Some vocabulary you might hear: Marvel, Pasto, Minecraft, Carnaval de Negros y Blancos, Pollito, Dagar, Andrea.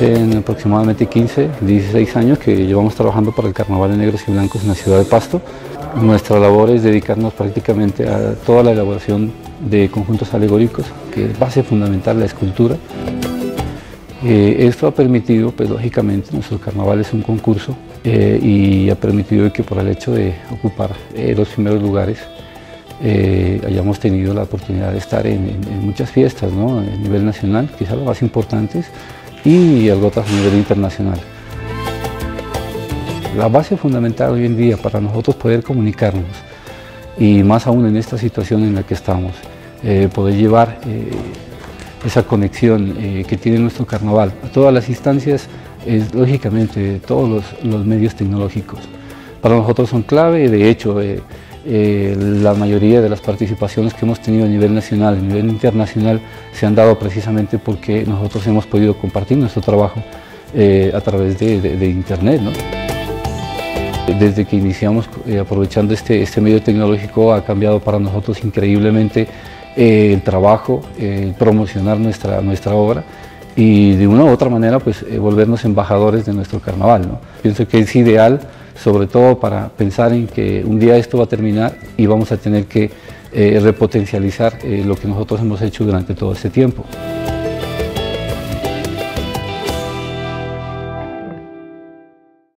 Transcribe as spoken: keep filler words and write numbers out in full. En aproximadamente quince, dieciséis años que llevamos trabajando para el Carnaval de Negros y Blancos en la ciudad de Pasto. Nuestra labor es dedicarnos prácticamente a toda la elaboración de conjuntos alegóricos, que es base fundamental la escultura. Eh, esto ha permitido, pues lógicamente, nuestro carnaval es un concurso eh, y ha permitido que por el hecho de ocupar eh, los primeros lugares eh, hayamos tenido la oportunidad de estar en, en, en muchas fiestas, ¿no? A nivel nacional, quizás las más importantes, y algo otras a nivel internacional. La base fundamental hoy en día para nosotros poder comunicarnos, y más aún en esta situación en la que estamos, eh, poder llevar eh, esa conexión eh, que tiene nuestro carnaval a todas las instancias, es lógicamente todos los, los medios tecnológicos. Para nosotros son clave, de hecho, eh, eh, la mayoría de las participaciones que hemos tenido a nivel nacional, a nivel internacional, se han dado precisamente porque nosotros hemos podido compartir nuestro trabajo eh, a través de, de, de Internet, ¿no? Desde que iniciamos eh, aprovechando este, este medio tecnológico, ha cambiado para nosotros increíblemente eh, el trabajo, eh, promocionar nuestra, nuestra obra, y de una u otra manera pues eh, volvernos embajadores de nuestro carnaval, ¿no? Pienso que es ideal, sobre todo para pensar en que un día esto va a terminar y vamos a tener que eh, repotencializar eh, lo que nosotros hemos hecho durante todo este tiempo.